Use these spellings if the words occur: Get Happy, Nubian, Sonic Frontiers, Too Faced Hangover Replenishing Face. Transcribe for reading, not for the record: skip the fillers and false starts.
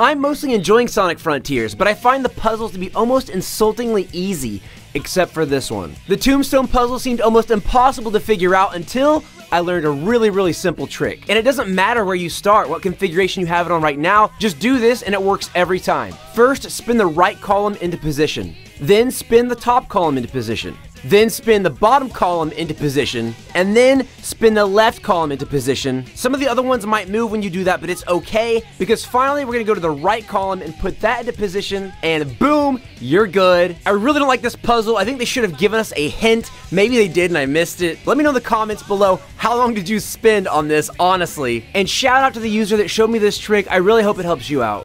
I'm mostly enjoying Sonic Frontiers, but I find the puzzles to be almost insultingly easy, except for this one. The tombstone puzzle seemed almost impossible to figure out until I learned a really simple trick. And it doesn't matter where you start, what configuration you have it on right now, just do this and it works every time. First, spin the right column into position. Then spin the top column into position. Then spin the bottom column into position, and then spin the left column into position. Some of the other ones might move when you do that, but it's okay, because finally we're gonna go to the right column and put that into position, and boom, you're good. I really don't like this puzzle. I think they should have given us a hint. Maybe they did and I missed it. Let me know in the comments below, how long did you spend on this, honestly? And shout out to the user that showed me this trick. I really hope it helps you out.